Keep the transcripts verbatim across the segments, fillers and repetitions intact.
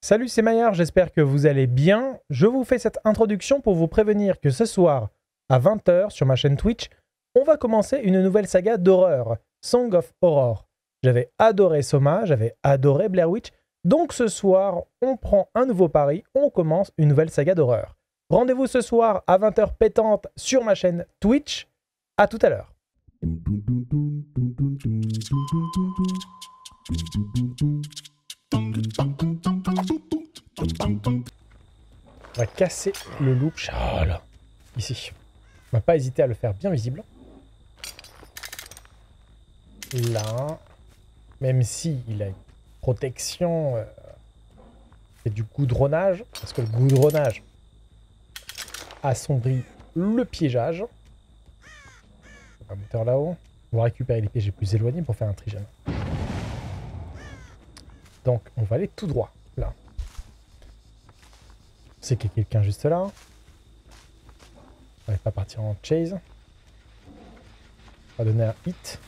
Salut, c'est Maillard, j'espère que vous allez bien. Je vous fais cette introduction pour vous prévenir que ce soir, à vingt heures, sur ma chaîne Twitch, on va commencer une nouvelle saga d'horreur, Song of Horror. J'avais adoré Soma, j'avais adoré Blair Witch, donc ce soir, on prend un nouveau pari, on commence une nouvelle saga d'horreur. Rendez-vous ce soir à vingt heures pétantes sur ma chaîne Twitch. À tout à l'heure. On va casser le loup. Oh là, ici. On va pas hésiter à le faire bien visible. Là. Même si il a une protection. Euh, c'est du goudronnage. Parce que le goudronnage assombrit le piégeage. On va monter là-haut. On va récupérer les pièges les plus éloignés pour faire un trigène. Donc on va aller tout droit, là. On sait qu'il y a quelqu'un juste là. On va pas partir en chase. On va donner un hit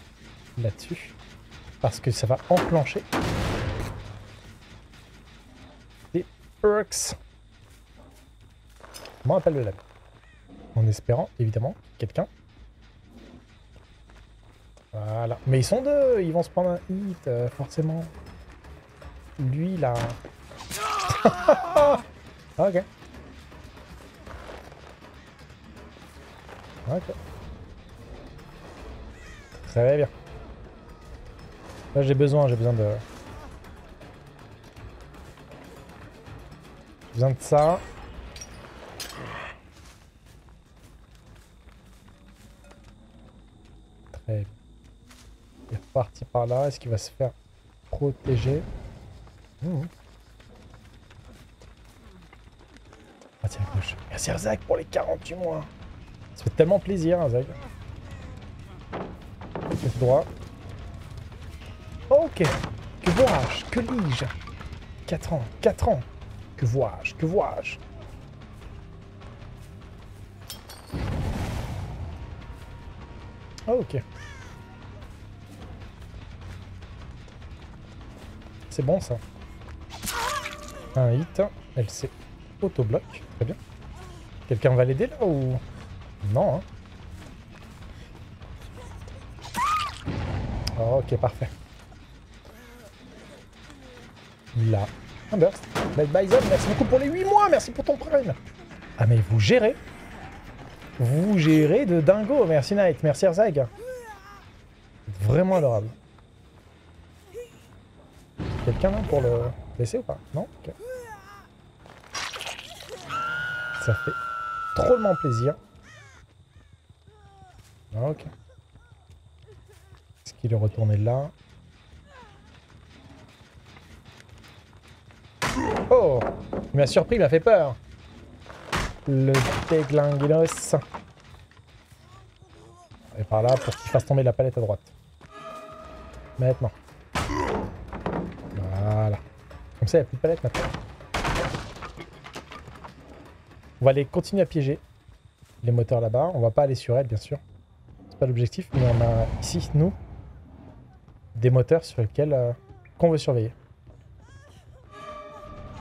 là-dessus. Parce que ça va enclencher des perks. Comment on appelle le lab? En espérant, évidemment, quelqu'un. Voilà. Mais ils sont deux, ils vont se prendre un hit, euh, forcément. Lui là. Ok. Ok. Très bien. Là j'ai besoin, j'ai besoin de. J'ai besoin de ça. Très bien. Il est reparti par là. Est-ce qu'il va se faire protéger? Mmh. Ah tiens, à gauche. Merci à Zach pour les quarante-huit mois. Ça fait tellement plaisir, hein, Zach. Faites droit. Ok. Que vois-je? Que lis-je? quatre ans. quatre ans. Que vois-je? Que vois-je? Ok. C'est bon, ça. Un hit, elle s'est autobloc, très bien. Quelqu'un va l'aider là ou... Non, hein. Oh, ok, parfait. Là, un burst. Bye bye Zone, merci beaucoup pour les huit mois, merci pour ton prime. Ah mais vous gérez. Vous gérez de dingo, merci Night, merci Herzog. Vraiment adorable. Quelqu'un là pour le... blessé ou pas? Non okay. Ça fait drôlement plaisir. Ok. Est-ce qu'il est retourné là? Oh! Il m'a surpris, il m'a fait peur. Le déglinguinos. Et par là pour qu'il fasse tomber la palette à droite. Maintenant. Voilà. Comme ça, il n'y a plus de palette maintenant. On va aller continuer à piéger les moteurs là-bas. On va pas aller sur elle, bien sûr. C'est pas l'objectif, mais on a ici, nous, des moteurs sur lesquels euh, qu'on veut surveiller.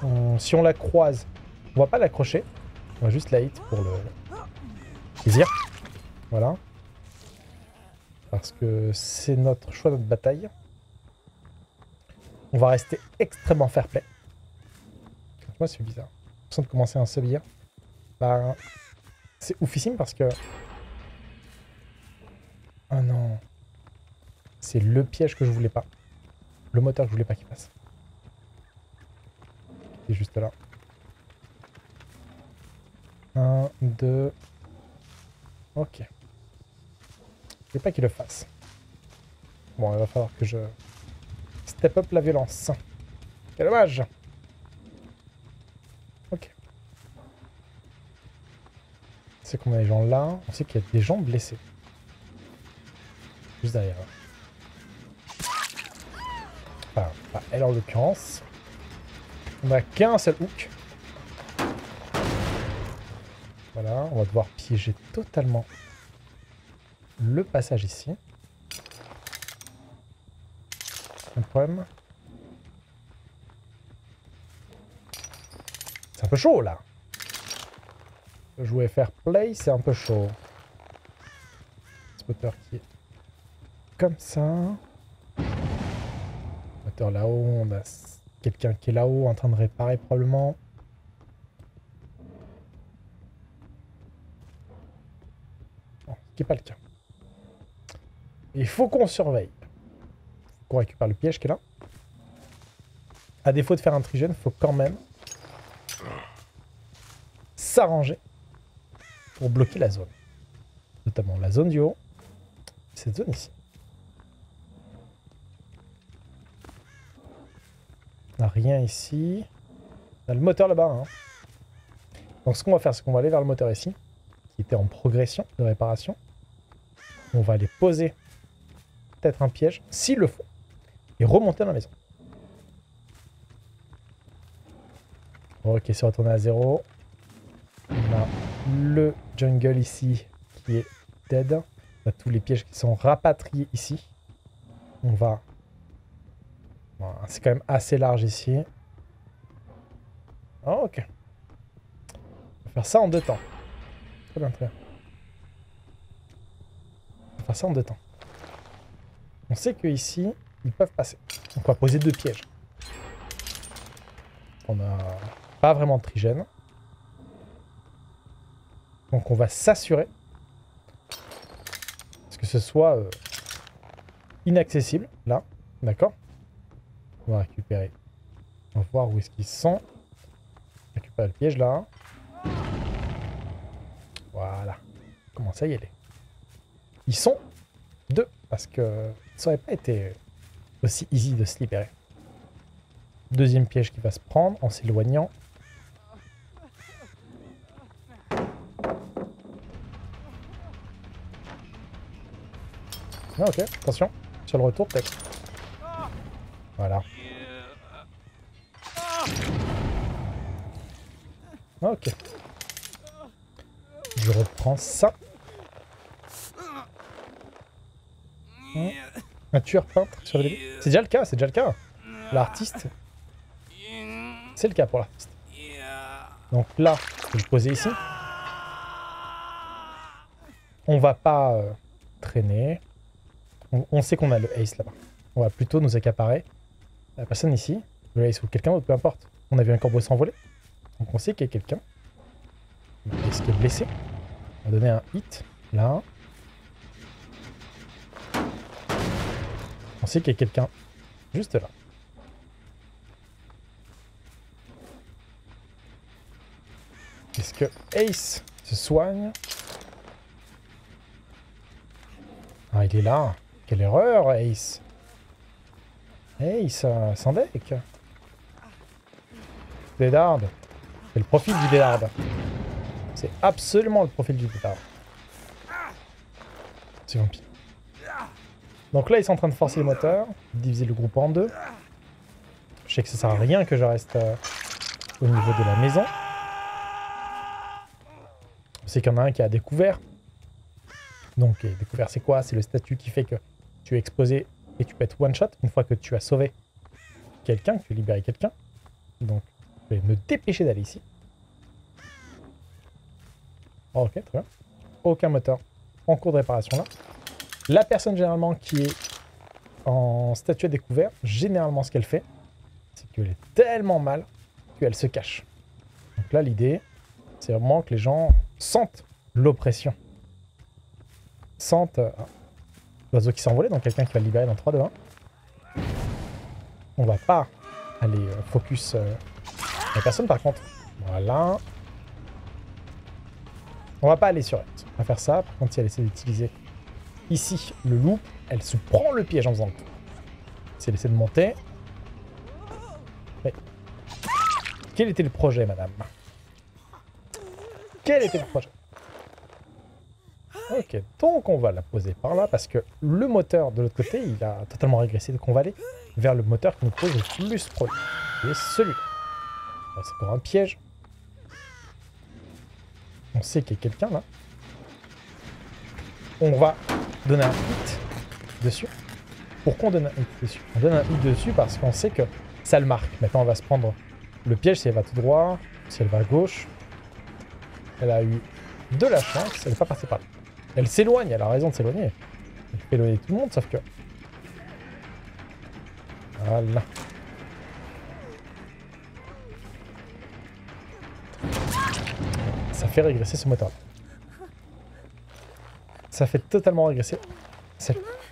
On, si on la croise, on va pas l'accrocher. On va juste la hit pour le plaisir. Voilà. Parce que c'est notre choix, notre bataille. On va rester extrêmement fair-play. Moi, c'est bizarre. J'ai l'impression de commencer un sub hier. Bah, c'est oufissime parce que... Oh non. C'est le piège que je voulais pas. Le moteur que je voulais pas qu'il passe. Il est juste là. Un, deux... Ok. Je voulais pas qu'il le fasse. Bon, il va falloir que je... Step up la violence. Quel dommage. Ok. C'est qu'on a les gens là. On sait qu'il y a des gens blessés. Juste derrière. Enfin, pas elle en l'occurrence. On n'a qu'un seul hook. Voilà. On va devoir piéger totalement le passage ici. Problème. un peu chaud là. Jouer fair play, c'est un peu chaud. Ce moteur qui est comme ça. Moteur là-haut, on a quelqu'un qui est là-haut en train de réparer probablement. Bon, ce qui n'est pas le cas. Il faut qu'on surveille. Qu'on récupère le piège qui est là. À défaut de faire un trigène, il faut quand même s'arranger pour bloquer la zone. Notamment la zone du haut. Cette zone ici. On n'a rien ici. On a le moteur là-bas. Hein. Donc ce qu'on va faire, c'est qu'on va aller vers le moteur ici, qui était en progression de réparation. On va aller poser peut-être un piège, s'il le faut, et remonter à la maison. Ok, c'est retourné à zéro. On a le jungle ici qui est dead. On a tous les pièges qui sont rapatriés ici. On va... Bon, c'est quand même assez large ici. Oh, ok. On va faire ça en deux temps. Très bien, très bien. On va faire ça en deux temps. On sait qu'ici, ils peuvent passer. Donc on va poser deux pièges. On n'a pas vraiment de trigène. Donc on va s'assurer que ce soit euh, inaccessible. Là, d'accord. On va récupérer. On va voir où est-ce qu'ils sont. On récupère le piège là. Voilà. Comment ça y est. Ils sont deux. Parce que ça n'aurait pas été aussi easy de se libérer. Deuxième piège qui va se prendre en s'éloignant. Ah, ok, attention, sur le retour peut-être. Voilà. Ah, ok. Je reprends ça. Hum. Un tueur peintre sur le début. C'est déjà le cas, c'est déjà le cas. L'artiste. C'est le cas pour l'artiste. Donc là, je vais le poser ici. On va pas euh, traîner. On, on sait qu'on a le ace là-bas. On va plutôt nous accaparer. La personne ici, le ace ou quelqu'un d'autre, peu importe. On a vu un corbeau s'envoler. Donc on sait qu'il y a quelqu'un. Le ace qui est blessé. On va donner un hit. Là. On sait qu'il y a quelqu'un juste là. Est-ce que Ace se soigne? Ah, il est là. Quelle erreur, Ace. Ace, euh, sans deck. Dead Hard. C'est le profil du Dead Hard. C'est absolument le profil du Dead Hard. C'est vampire. Donc là, ils sont en train de forcer le moteur, diviser le groupe en deux. Je sais que ça sert à rien que je reste euh, au niveau de la maison. C'est qu'il y en a un qui a découvert. Donc, découvert, c'est quoi? C'est le statut qui fait que tu es exposé et tu peux être one shot une fois que tu as sauvé quelqu'un, que tu as libéré quelqu'un. Donc, je vais me dépêcher d'aller ici. Oh, ok, très bien. Aucun moteur en cours de réparation là. La personne généralement qui est en statut à découvert, généralement ce qu'elle fait, c'est qu'elle est tellement mal qu'elle se cache. Donc là, l'idée, c'est vraiment que les gens sentent l'oppression. Sentent euh, l'oiseau qui s'est envolé, donc quelqu'un qui va le libérer dans trois, deux, un. On va pas aller euh, focus euh, la personne par contre. Voilà. On va pas aller sur elle. On va faire ça. Par contre, si elle essaie d'utiliser ici le loop, elle se prend le piège en faisant le tour. Si elle essaie de monter. Mais... Quel était le projet, madame? Quel était le projet? Ok, donc on va la poser par là parce que le moteur de l'autre côté, il a totalement régressé. Donc on va aller vers le moteur qui nous pose le plus problème. Et celui-là. C'est encore un piège. On sait qu'il y a quelqu'un là. On va donner un hit dessus. Pourquoi on donne un hit dessus? On donne un hit dessus parce qu'on sait que ça le marque. Maintenant on va se prendre Le piège, si elle va tout droit, si elle va à gauche. Elle a eu de la chance, elle n'est pas passée par là. Elle s'éloigne, elle a raison de s'éloigner. Elle fait éloigner tout le monde, sauf que... Voilà. Ça fait régresser ce motard. Ça fait totalement régresser.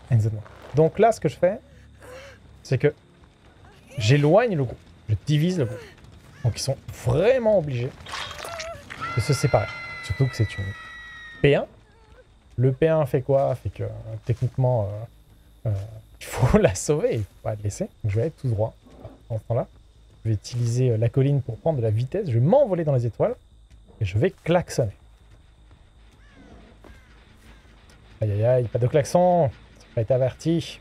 Exactement. Donc là, ce que je fais, c'est que j'éloigne le groupe. Je divise le groupe. Donc ils sont vraiment obligés de se séparer. Surtout que c'est une P un. Le P un fait quoi? Fait que euh, techniquement, euh, euh, il faut la sauver. Il ne faut pas la laisser. Donc, je vais aller tout droit. En ce temps-là, je vais utiliser la colline pour prendre de la vitesse. Je vais m'envoler dans les étoiles. Et je vais klaxonner. Aïe aïe aïe, pas de klaxon. Ça n'a pas été averti.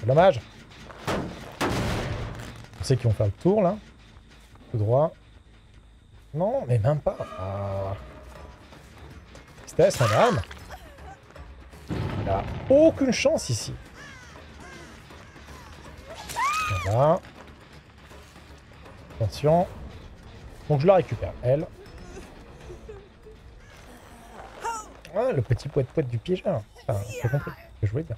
C'est dommage. On sait qu'ils vont faire le tour là. Tout droit. Non, mais même pas. Ah. Tristesse, madame. Il n'a aucune chance ici. Voilà. Attention. Donc je la récupère, elle. Ah, le petit poète-poète du piégeur. Enfin, j'ai compris. Je jouais bien.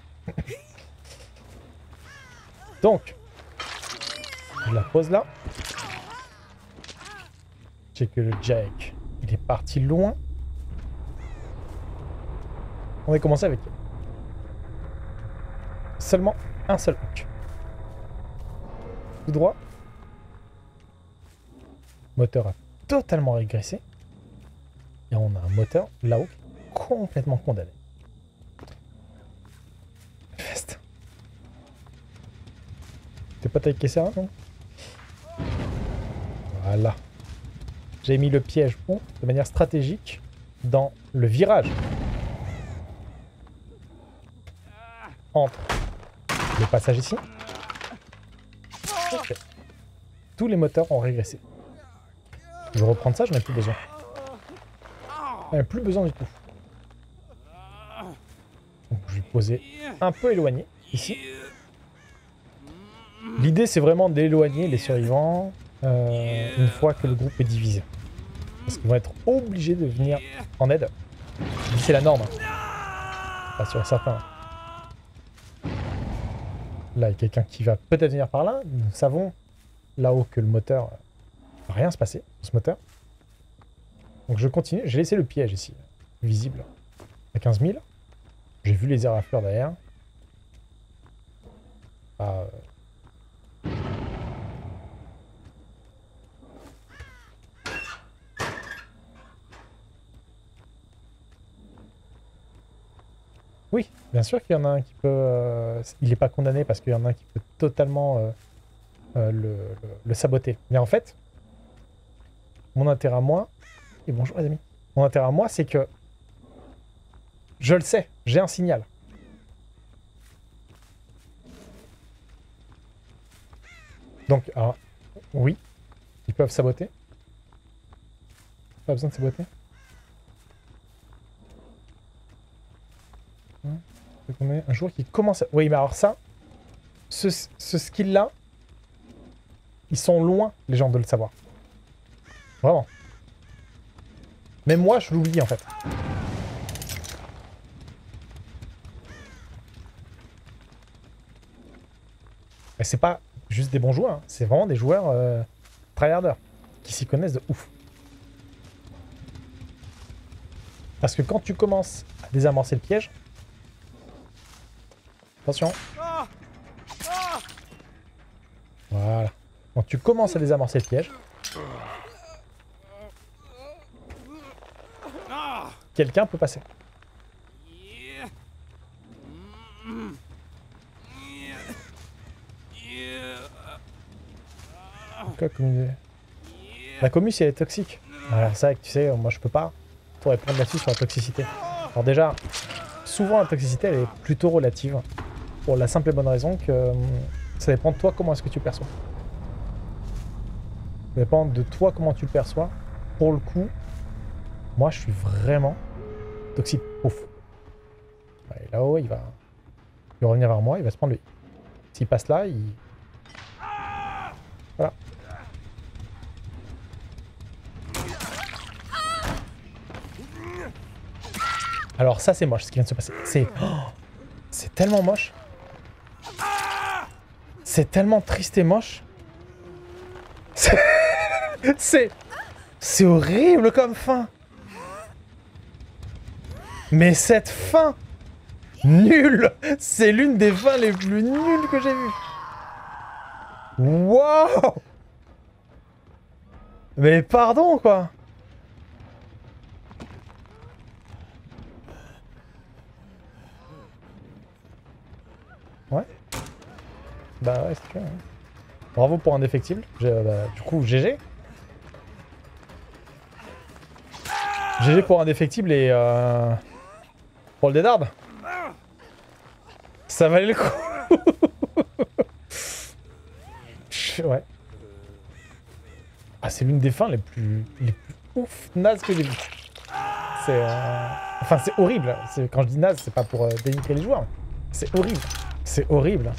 Donc, je la pose là. C'est que le Jack, il est parti loin. On va commencer avec seulement un seul hook. Tout droit. Moteur a totalement régressé. Et on a un moteur là-haut. Complètement condamné. Reste. T'es pas taillé ça, non? Voilà. J'ai mis le piège bon, de manière stratégique dans le virage. Entre le passage ici. Okay. Tous les moteurs ont régressé. Je vais reprendre ça, je n'en ai plus besoin. J'en ai plus besoin du tout. Donc, je vais poser un peu éloigné, ici. L'idée, c'est vraiment d'éloigner les survivants euh, une fois que le groupe est divisé. Parce qu'ils vont être obligés de venir en aide. C'est la norme. Hein. Pas sûr et certain. Hein. Là, il y a quelqu'un qui va peut-être venir par là. Nous savons là-haut que le moteur... Euh, rien se passer sur ce moteur. Donc je continue. J'ai laissé le piège ici. Visible. À quinze mille. J'ai vu les érafleurs derrière. Ah, euh... Oui, bien sûr qu'il y en a un qui peut... Euh... Il n'est pas condamné parce qu'il y en a un qui peut totalement euh, euh, le, le, le saboter. Mais en fait, mon intérêt à moi... Et bonjour les amis. Mon intérêt à moi, c'est que... Je le sais, j'ai un signal. Donc, alors, oui, ils peuvent saboter. Pas besoin de saboter. Un joueur qui commence à... Oui, mais alors ça, ce, ce skill-là, ils sont loin, les gens, de le savoir. Vraiment. Même moi, je l'oublie, en fait. C'est pas juste des bons joueurs, hein. C'est vraiment des joueurs euh, tryharders qui s'y connaissent de ouf. Parce que quand tu commences à désamorcer le piège, attention. Voilà. Quand tu commences à désamorcer le piège, quelqu'un peut passer. La commu, si elle est toxique. Alors ça, tu sais, moi je peux pas pour répondre là-dessus sur la toxicité. Alors déjà, souvent la toxicité elle est plutôt relative. Pour la simple et bonne raison que ça dépend de toi comment est-ce que tu perçois. Ça dépend de toi comment tu le perçois. Pour le coup, moi je suis vraiment toxique. Ouf. Allez, là-haut, il va... il va revenir vers moi, il va se prendre lui. S'il passe là, il... Voilà. Alors ça c'est moche ce qui vient de se passer. C'est oh, c'est tellement moche. C'est tellement triste et moche. C'est... C'est horrible comme fin. Mais cette fin nulle, c'est l'une des fins les plus nulles que j'ai vues. Waouh! Mais pardon quoi. Ouais. Bah ouais, c'est clair. Hein. Bravo pour indéfectible. Bah, du coup, G G. G G pour indéfectible et euh, pour le Dead Hard. Ça valait le coup. Ouais. Ah, c'est l'une des fins les plus, les plus ouf nazes que j'ai vues. C'est... Euh... Enfin, c'est horrible. Quand je dis naze, c'est pas pour euh, dénigrer les joueurs. C'est horrible. C'est horrible.